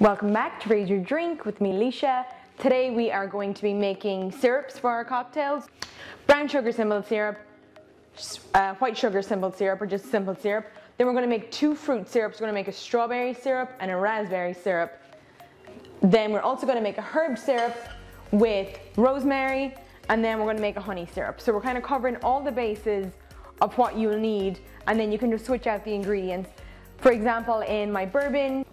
Welcome back to Raise Your Drink with me, Alicia. Today we are going to be making syrups for our cocktails. Brown sugar simple syrup, white sugar simple syrup, or just simple syrup. Then we're going to make two fruit syrups. We're going to make a strawberry syrup and a raspberry syrup. Then we're also going to make a herb syrup with rosemary, and then we're going to make a honey syrup. So we're kind of covering all the bases of what you'll need, and then you can just switch out the ingredients. For example, in my bourbon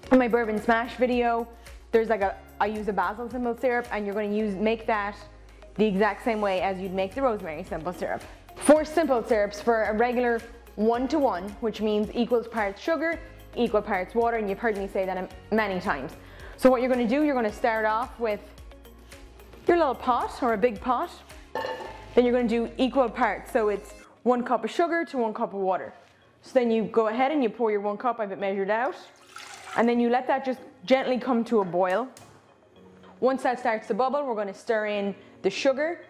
smash video, there's like I use a basil simple syrup, and you're going to make that the exact same way as you'd make the rosemary simple syrup. For simple syrups, for a regular 1:1, which means equals parts sugar, equal parts water, and you've heard me say that many times. So what you're going to do, you're going to start off with your little pot or a big pot. Then you're going to do equal parts, so it's 1 cup of sugar to 1 cup of water. So then you go ahead and you pour your 1 cup, I've it measured out, and then you let that just gently come to a boil. Once that starts to bubble, we're going to stir in the sugar.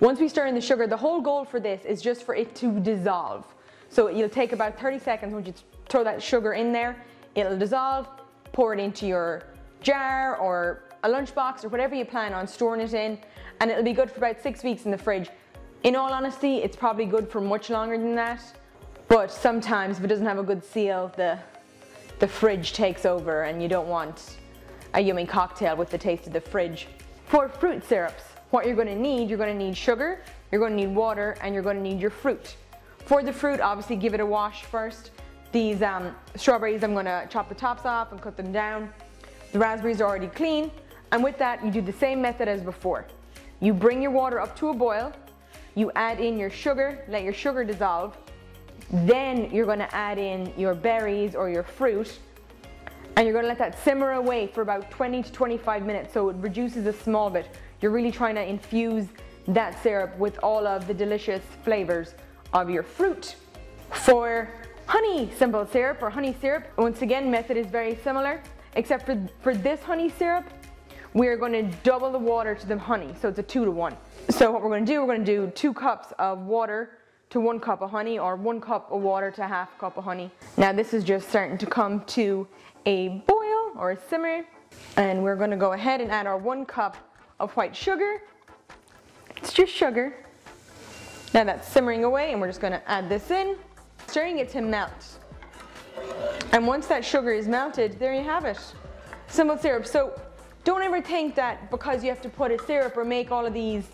Once we stir in the sugar, the whole goal for this is just for it to dissolve. So you'll take about 30 seconds once you throw that sugar in there. It'll dissolve, pour it into your jar or a lunchbox or whatever you plan on storing it in, and it'll be good for about 6 weeks in the fridge. In all honesty, it's probably good for much longer than that, but sometimes if it doesn't have a good seal, the fridge takes over and you don't want a yummy cocktail with the taste of the fridge. For fruit syrups, what you're going to need sugar, you're going to need water, and you're going to need your fruit. For the fruit, obviously give it a wash first. These strawberries, I'm going to chop the tops off and cut them down. The raspberries are already clean, and with that you do the same method as before. You bring your water up to a boil, you add in your sugar, let your sugar dissolve, then you're going to add in your berries or your fruit, and you're going to let that simmer away for about 20 to 25 minutes so it reduces a small bit. You're really trying to infuse that syrup with all of the delicious flavors of your fruit. For honey simple syrup or honey syrup, once again, method is very similar, except for this honey syrup, we're going to double the water to the honey, so it's a 2:1. So what we're going to do 2 cups of water to 1 cup of honey, or 1 cup of water to 1/2 cup of honey. Now this is just starting to come to a boil or a simmer, and we're going to go ahead and add our 1 cup of white sugar. It's just sugar. Now that's simmering away, and we're just going to add this in, stirring it to melt. And once that sugar is melted, there you have it. Simple syrup. So don't ever think that because you have to put a syrup or make all of these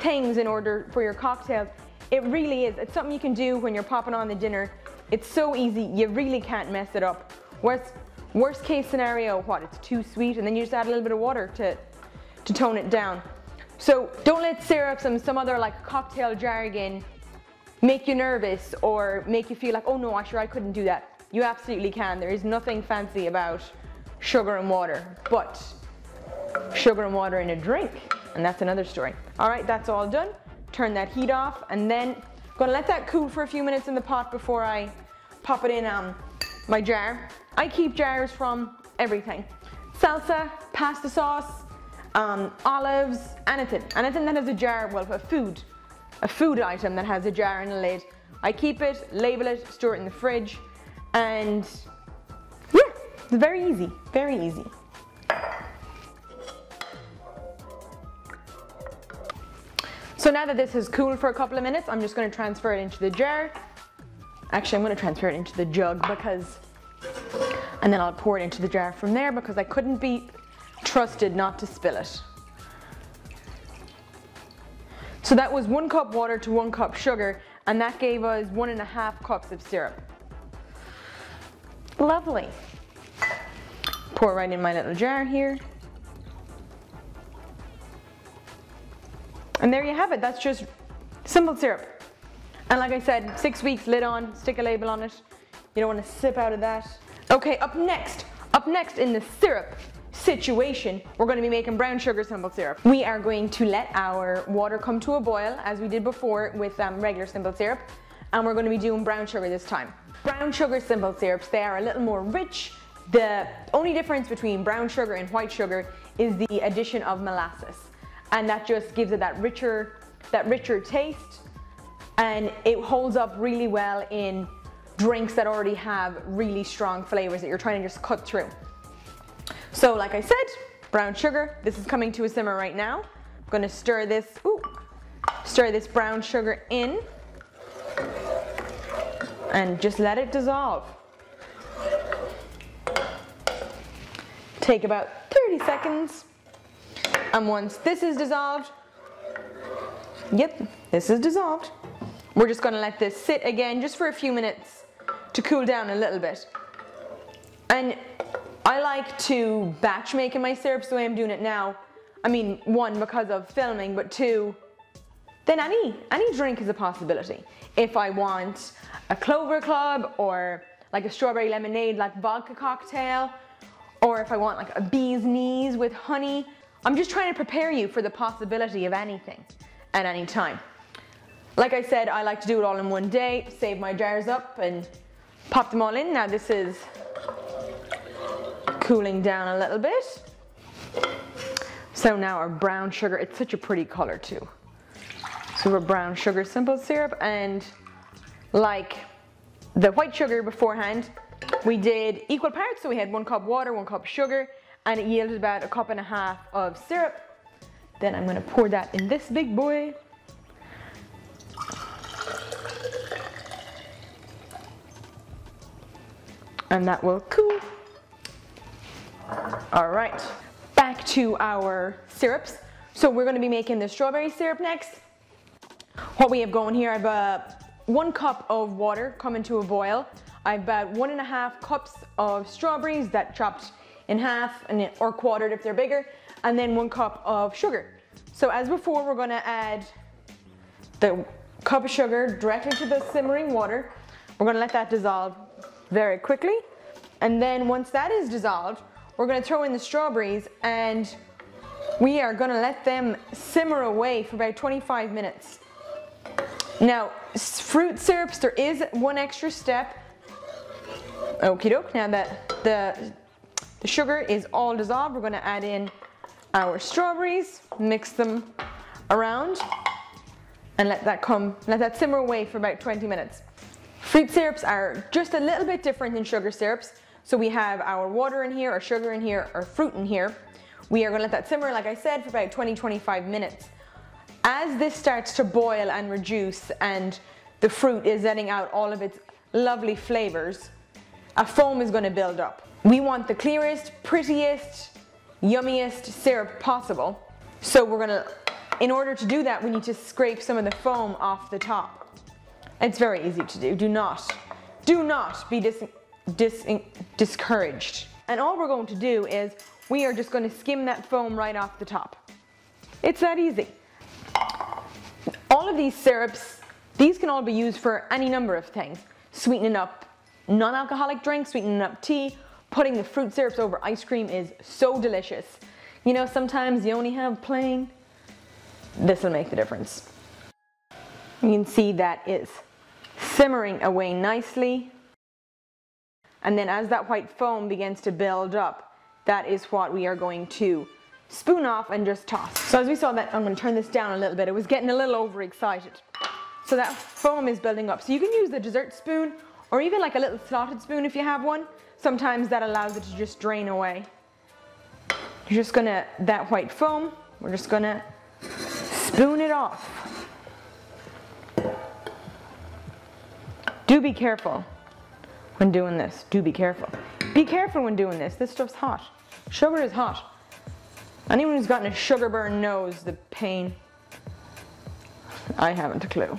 things in order for your cocktails. It really is. It's something you can do when you're popping on the dinner. It's so easy. You really can't mess it up. Worst case scenario, what? It's too sweet, and then you just add a little bit of water to tone it down. So don't let syrups and some other like cocktail jargon make you nervous or make you feel like, oh no, I couldn't do that. You absolutely can. There is nothing fancy about sugar and water, but sugar and water in a drink, and that's another story. All right, that's all done. Turn that heat off, and then I'm gonna let that cool for a few minutes in the pot before I pop it in my jar. I keep jars from everything. Salsa, pasta sauce, olives, anything. Anything that has a jar, well, a food item that has a jar and a lid. I keep it, label it, store it in the fridge. And yeah, it's very easy, very easy. So now that this has cooled for a couple of minutes, I'm just going to transfer it into the jar. Actually, I'm going to transfer it into the jug and then I'll pour it into the jar from there because I couldn't be trusted not to spill it. So that was 1 cup water to 1 cup sugar, and that gave us 1.5 cups of syrup. Lovely. Pour right in my little jar here. And there you have it. That's just simple syrup. And like I said, 6 weeks, lid on, stick a label on it. You don't want to sip out of that. Okay, up next in the syrup situation, we're going to be making brown sugar simple syrup. We are going to let our water come to a boil as we did before with regular simple syrup. And we're going to be doing brown sugar this time. Brown sugar simple syrups, they are a little more rich. The only difference between brown sugar and white sugar is the addition of molasses, and that just gives it that richer taste, and it holds up really well in drinks that already have really strong flavors that you're trying to just cut through. So like I said, brown sugar, this is coming to a simmer right now. I'm gonna stir this, stir this brown sugar in and just let it dissolve. Take about 30 seconds. And once this is dissolved, this is dissolved. We're just gonna let this sit again just for a few minutes to cool down a little bit. And I like to batch making my syrups the way I'm doing it now. I mean, one, because of filming, but two, then any drink is a possibility. If I want a Clover Club or like a strawberry lemonade, like vodka cocktail, or if I want like a Bee's Knees with honey, I'm just trying to prepare you for the possibility of anything at any time. Like I said, I like to do it all in one day, save my jars up and pop them all in. Now this is cooling down a little bit. So now our brown sugar, it's such a pretty color too. So our brown sugar simple syrup, and like the white sugar beforehand, we did equal parts, so we had 1 cup water, 1 cup sugar, and it yielded about 1.5 cups of syrup. Then I'm gonna pour that in this big boy. And that will cool. All right, back to our syrups. So we're gonna be making the strawberry syrup next. What we have going here, I have 1 cup of water coming to a boil. I have about 1.5 cups of strawberries that chopped in half and, or quartered if they're bigger, and then 1 cup of sugar. So as before, we're gonna add the cup of sugar directly to the simmering water. We're gonna let that dissolve very quickly. And then once that is dissolved, we're gonna throw in the strawberries and we are gonna let them simmer away for about 25 minutes. Now, fruit syrups, there is one extra step. Okie doke, now that the sugar is all dissolved, we're gonna add in our strawberries, mix them around, and let that simmer away for about 20 minutes. Fruit syrups are just a little bit different than sugar syrups. So we have our water in here, our sugar in here, our fruit in here. We are gonna let that simmer, like I said, for about 20-25 minutes. As this starts to boil and reduce and the fruit is letting out all of its lovely flavors, a foam is gonna build up. We want the clearest, prettiest, yummiest syrup possible. So we're gonna, in order to do that, we need to scrape some of the foam off the top. It's very easy to do. Do not be discouraged. And all we're going to do is we are just going to skim that foam right off the top. It's that easy. All of these syrups, these can all be used for any number of things. Sweetening up non-alcoholic drinks, sweetening up tea, putting the fruit syrups over ice cream is so delicious. You know, sometimes you only have plain. This will make the difference. You can see that is simmering away nicely. And then as that white foam begins to build up, that is what we are going to spoon off and just toss. So as we saw that, I'm going to turn this down a little bit. It was getting a little overexcited. So that foam is building up. So you can use the dessert spoon or even like a little slotted spoon if you have one. Sometimes that allows it to just drain away. You're just gonna, that white foam, we're just gonna spoon it off. Do be careful when doing this. Do be careful. Be careful when doing this. This stuff's hot. Sugar is hot. Anyone who's gotten a sugar burn knows the pain. I haven't a clue.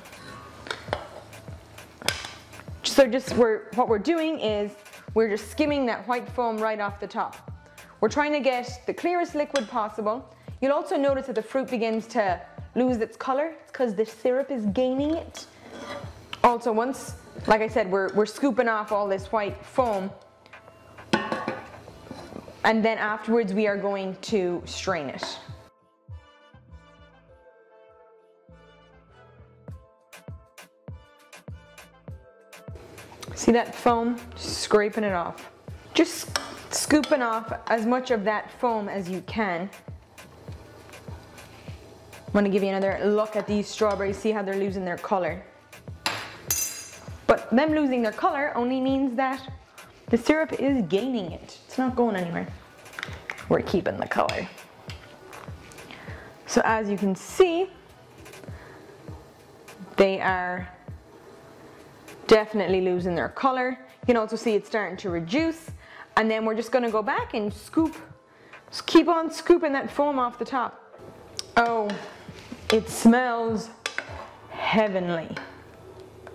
So just what we're doing is we're just skimming that white foam right off the top. We're trying to get the clearest liquid possible. You'll also notice that the fruit begins to lose its color. It's because the syrup is gaining it. Also, once, like I said, we're scooping off all this white foam, and then afterwards we are going to strain it. See that foam? Scraping it off. Just scooping off as much of that foam as you can. I'm gonna give you another look at these strawberries, see how they're losing their color. But them losing their color only means that the syrup is gaining it. It's not going anywhere. we're keeping the color. So as you can see, they are definitely losing their color. You can also see it's starting to reduce. And then we're just gonna go back and scoop, just keep on scooping that foam off the top. Oh, it smells heavenly.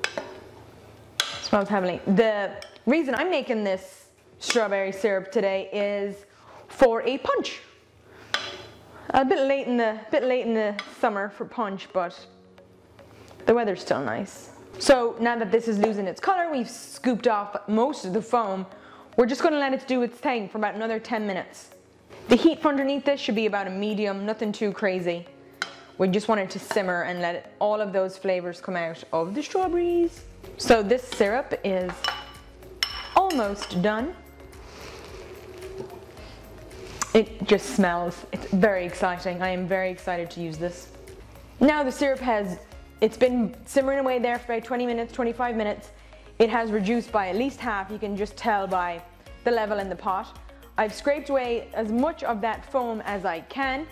It smells heavenly. The reason I'm making this strawberry syrup today is for a punch. A bit late in the summer for punch, but the weather's still nice. So now that this is losing its color, we've scooped off most of the foam. We're just gonna let it do its thing for about another 10 minutes. The heat from underneath this should be about a medium, nothing too crazy. We just want it to simmer and let it, all of those flavors come out of the strawberries. So this syrup is almost done. It just smells, it's very exciting. I am very excited to use this. Now the syrup has, it's been simmering away there for about 20 minutes, 25 minutes. It has reduced by at least half. You can just tell by the level in the pot. I've scraped away as much of that foam as I can.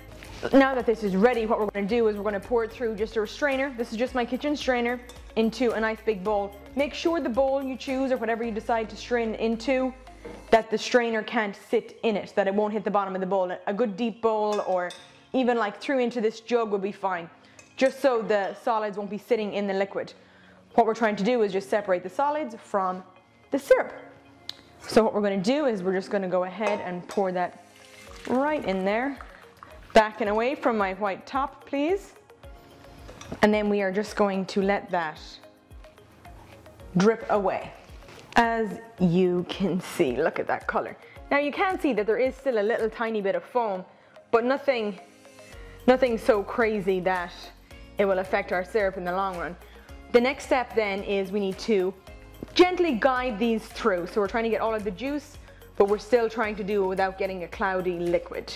Now that this is ready, what we're gonna do is we're gonna pour it through just a strainer. This is just my kitchen strainer into a nice big bowl. Make sure the bowl you choose or whatever you decide to strain into, that the strainer can't sit in it, that it won't hit the bottom of the bowl. A good deep bowl or even like through into this jug would be fine, just so the solids won't be sitting in the liquid. What we're trying to do is just separate the solids from the syrup. So what we're gonna do is we're just gonna go ahead and pour that right in there. Backing away from my white top, please. And then we are just going to let that drip away. As you can see, look at that color. Now you can see that there is still a little tiny bit of foam, but nothing so crazy that it will affect our syrup in the long run. The next step then is we need to gently guide these through. So we're trying to get all of the juice, but we're still trying to do it without getting a cloudy liquid.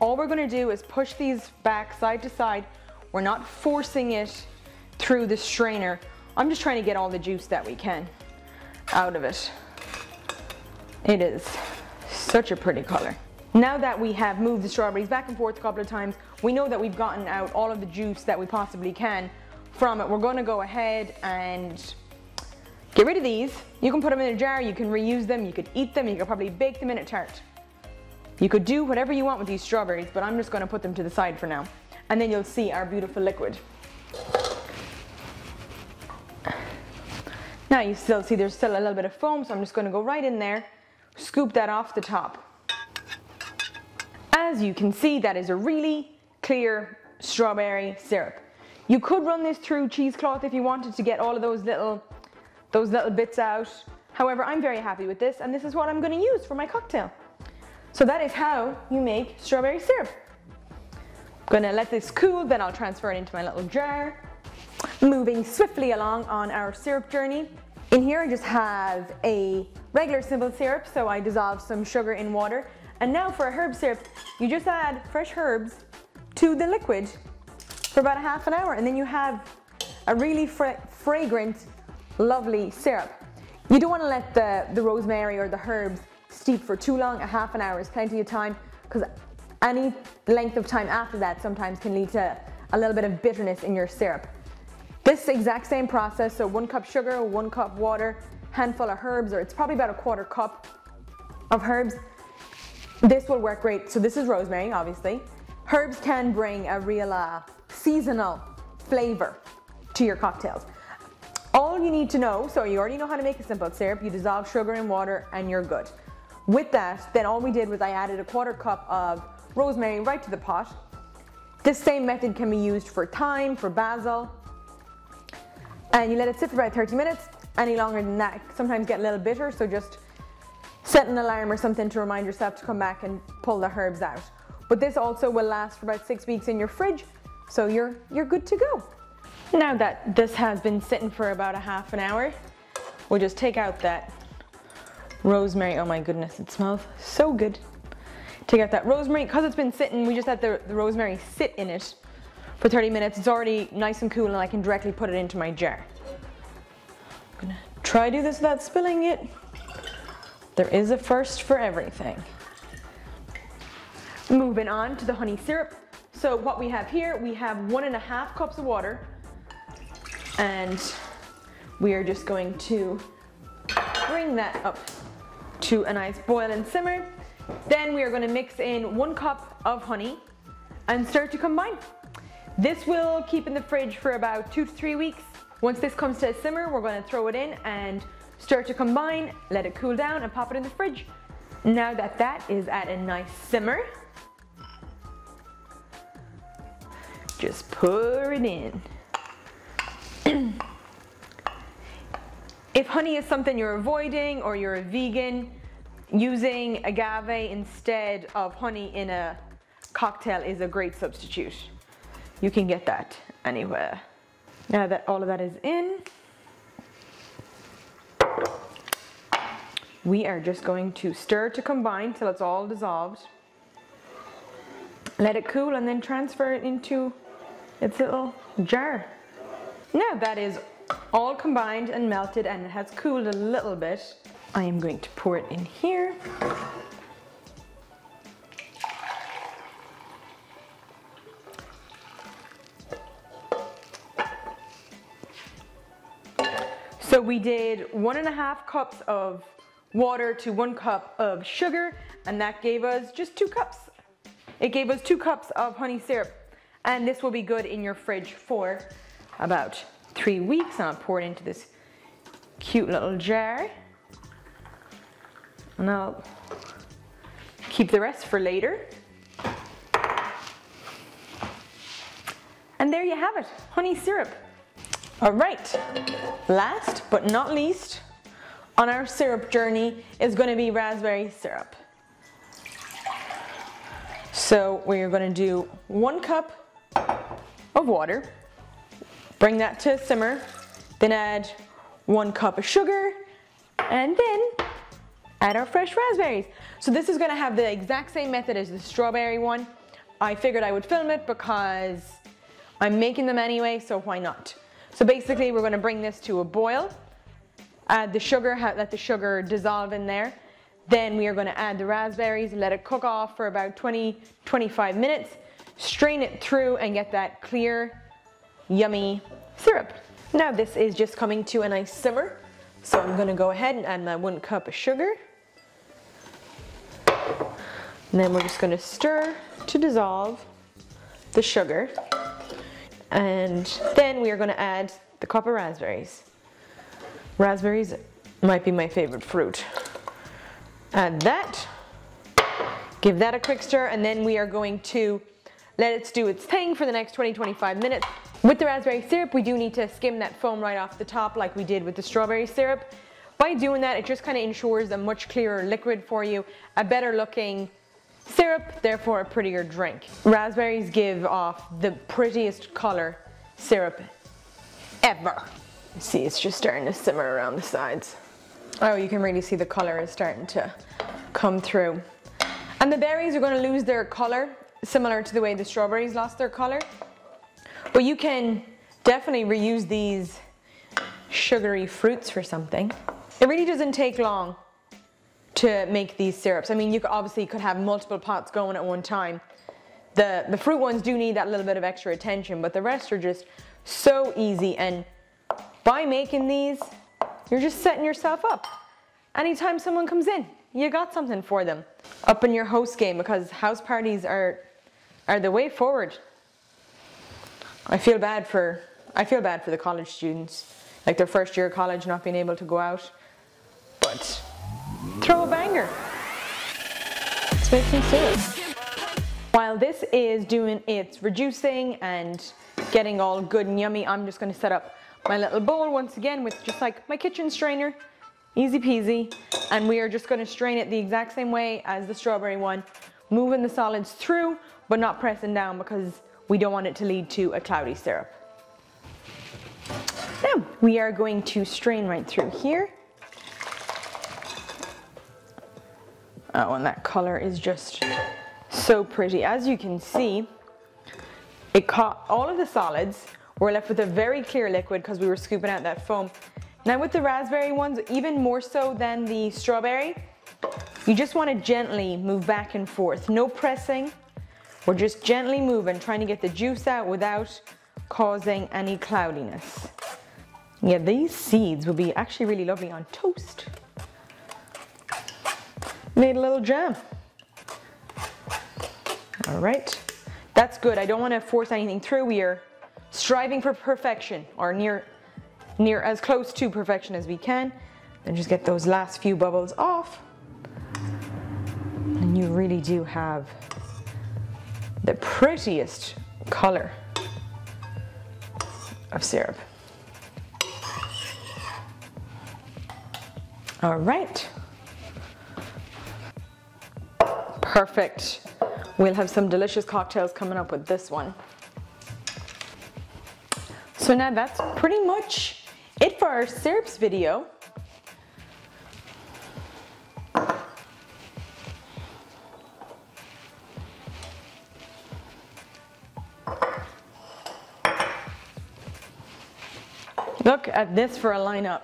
All we're gonna do is push these back side to side. We're not forcing it through the strainer. I'm just trying to get all the juice that we can out of it. It is such a pretty color. Now that we have moved the strawberries back and forth a couple of times, we know that we've gotten out all of the juice that we possibly can from it. We're gonna go ahead and get rid of these. You can put them in a jar, you can reuse them, you could eat them, you could probably bake them in a tart. You could do whatever you want with these strawberries, but I'm just gonna put them to the side for now. And then you'll see our beautiful liquid. Now you still see there's still a little bit of foam, so I'm just gonna go right in there, scoop that off the top. As you can see, that is a really clear strawberry syrup. You could run this through cheesecloth if you wanted to get all of those little bits out. However, I'm very happy with this, and this is what I'm gonna use for my cocktail. So that is how you make strawberry syrup. I'm gonna let this cool, then I'll transfer it into my little jar. Moving swiftly along on our syrup journey. In here I just have a regular simple syrup, so I dissolved some sugar in water. And now for a herb syrup, you just add fresh herbs to the liquid for about a half an hour, and then you have a really fragrant, lovely syrup. You don't want to let the rosemary or the herbs steep for too long. A half an hour is plenty of time, because any length of time after that sometimes can lead to a little bit of bitterness in your syrup. This exact same process, so 1 cup sugar, 1 cup water, handful of herbs, or it's probably about a 1/4 cup of herbs. This will work great. So this is rosemary, obviously. Herbs can bring a real seasonal flavor to your cocktails. All you need to know, so you already know how to make a simple syrup, you dissolve sugar in water and you're good. With that, then all we did was I added a 1/4 cup of rosemary right to the pot. This same method can be used for thyme, for basil, and you let it sit for about 30 minutes. Any longer than that, sometimes get a little bitter, so just set an alarm or something to remind yourself to come back and pull the herbs out. But this also will last for about 6 weeks in your fridge, so you're good to go. Now that this has been sitting for about a half an hour, we'll just take out that rosemary. Oh my goodness, it smells so good. Take out that rosemary. Because it's been sitting, we just let the rosemary sit in it for 30 minutes. It's already nice and cool, and I can directly put it into my jar. I'm gonna try to do this without spilling it. There is a first for everything. Moving on to the honey syrup. So what we have here, we have 1.5 cups of water, and we are just going to bring that up to a nice boil and simmer. Then we are going to mix in 1 cup of honey and start to combine. This will keep in the fridge for about 2 to 3 weeks. Once this comes to a simmer, we're going to throw it in and start to combine, let it cool down and pop it in the fridge. Now that that is at a nice simmer, just pour it in. If honey is something you're avoiding or you're a vegan, using agave instead of honey in a cocktail is a great substitute. You can get that anywhere. Now that all of that is in, we are just going to stir to combine till it's all dissolved. Let it cool and then transfer it into its little jar. Now that is all combined and melted and it has cooled a little bit. I am going to pour it in here. So we did 1.5 cups of water to 1 cup of sugar, and that gave us just 2 cups. It gave us 2 cups of honey syrup, and this will be good in your fridge for about 3 weeks. And I'll pour it into this cute little jar, and I'll keep the rest for later. And there you have it, honey syrup. All right, last but not least on our syrup journey is going to be raspberry syrup. So we're going to do 1 cup of water, bring that to a simmer, then add 1 cup of sugar, and then add our fresh raspberries. So this is going to have the exact same method as the strawberry one. I figured I would film it because I'm making them anyway, so why not? So basically we're going to bring this to a boil, add the sugar, let the sugar dissolve in there. Then we are going to add the raspberries, let it cook off for about 20-25 minutes, strain it through and get that clear, yummy syrup. Now this is just coming to a nice simmer, so I'm going to go ahead and add my 1 cup of sugar. And then we're just going to stir to dissolve the sugar. And then we are going to add the cup of raspberries. Raspberries might be my favorite fruit. Add that, give that a quick stir, and then we are going to let it do its thing for the next 20-25 minutes. With the raspberry syrup, we do need to skim that foam right off the top like we did with the strawberry syrup. By doing that, it just kind of ensures a much clearer liquid for you, a better looking syrup, therefore a prettier drink. Raspberries give off the prettiest color syrup ever. See, it's just starting to simmer around the sides. Oh, you can really see the color is starting to come through. And the berries are going to lose their color, similar to the way the strawberries lost their color. But you can definitely reuse these sugary fruits for something. It really doesn't take long to make these syrups. I mean, you obviously could have multiple pots going at one time. The fruit ones do need that little bit of extra attention, but the rest are just so easy. And by making these, you're just setting yourself up. Anytime someone comes in, you got something for them. Up in your host game, because house parties are the way forward. I feel bad for the college students, like their first year of college not being able to go out. But throw a banger. Let's make some syrup. While this is doing its reducing and getting all good and yummy, I'm just going to set up my little bowl once again with just like my kitchen strainer, easy peasy, and we are just going to strain it the exact same way as the strawberry one, moving the solids through but not pressing down because we don't want it to lead to a cloudy syrup. Now we are going to strain right through here. Oh, and that color is just so pretty. As you can see, it caught all of the solids. We're left with a very clear liquid because we were scooping out that foam. Now with the raspberry ones, even more so than the strawberry, You just want to gently move back and forth. No pressing. We're just gently moving, trying to get the juice out without causing any cloudiness. Yeah, these seeds would be actually really lovely on toast. Made a little jam. All right. That's good. I don't want to force anything through. We are striving for perfection, or near as close to perfection as we can. Then just get those last few bubbles off. And you really do have the prettiest color of syrup. All right. Perfect. We'll have some delicious cocktails coming up with this one. So now that's pretty much it for our syrups video. Look at this for a lineup.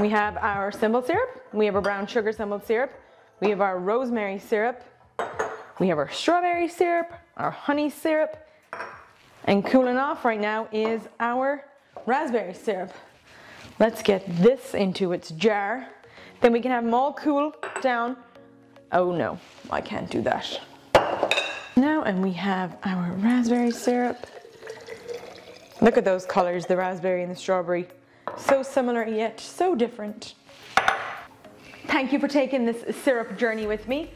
We have our simple syrup, we have our brown sugar simple syrup, we have our rosemary syrup, we have our strawberry syrup, our honey syrup, and cooling off right now is our raspberry syrup. Let's get this into its jar. Then we can have them all cool down. Oh no, I can't do that. Now, and we have our raspberry syrup. Look at those colors, the raspberry and the strawberry. So similar yet so different. Thank you for taking this syrup journey with me.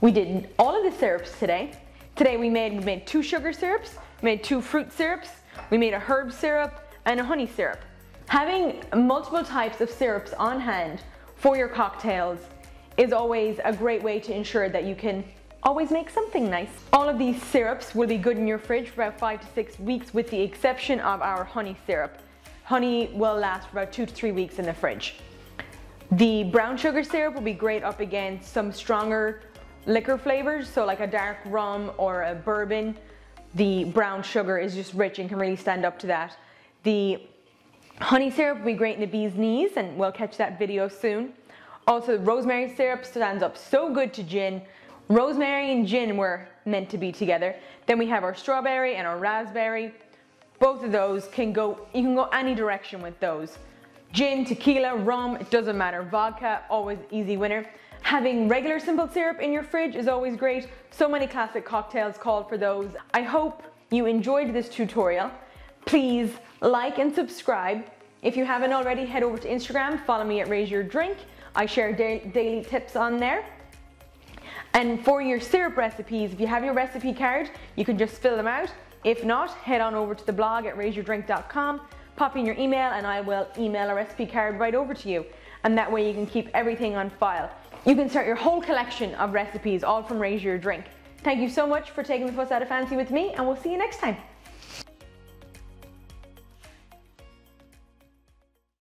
We did all of the syrups today. Today we made two sugar syrups, made two fruit syrups, we made a herb syrup and a honey syrup. Having multiple types of syrups on hand for your cocktails is always a great way to ensure that you can always make something nice. All of these syrups will be good in your fridge for about 5 to 6 weeks, with the exception of our honey syrup. Honey will last for about 2 to 3 weeks in the fridge. The brown sugar syrup will be great up against some stronger liquor flavors, so like a dark rum or a bourbon. The brown sugar is just rich and can really stand up to that. The honey syrup will be great in the Bee's Knees, and we'll catch that video soon. Also, rosemary syrup stands up so good to gin. Rosemary and gin were meant to be together. Then we have our strawberry and our raspberry. Both of those can go, you can go any direction with those. Gin, tequila, rum, it doesn't matter. Vodka, always easy winner. Having regular simple syrup in your fridge is always great. So many classic cocktails called for those. I hope you enjoyed this tutorial. Please like and subscribe. If you haven't already, head over to Instagram, follow me at Raise Your Drink. I share daily tips on there. And for your syrup recipes, if you have your recipe card, you can just fill them out. If not, head on over to the blog at raiseyourdrink.com, pop in your email, and I will email a recipe card right over to you. And that way you can keep everything on file. You can start your whole collection of recipes all from Raise Your Drink. Thank you so much for taking the fuss out of fancy with me, and we'll see you next time.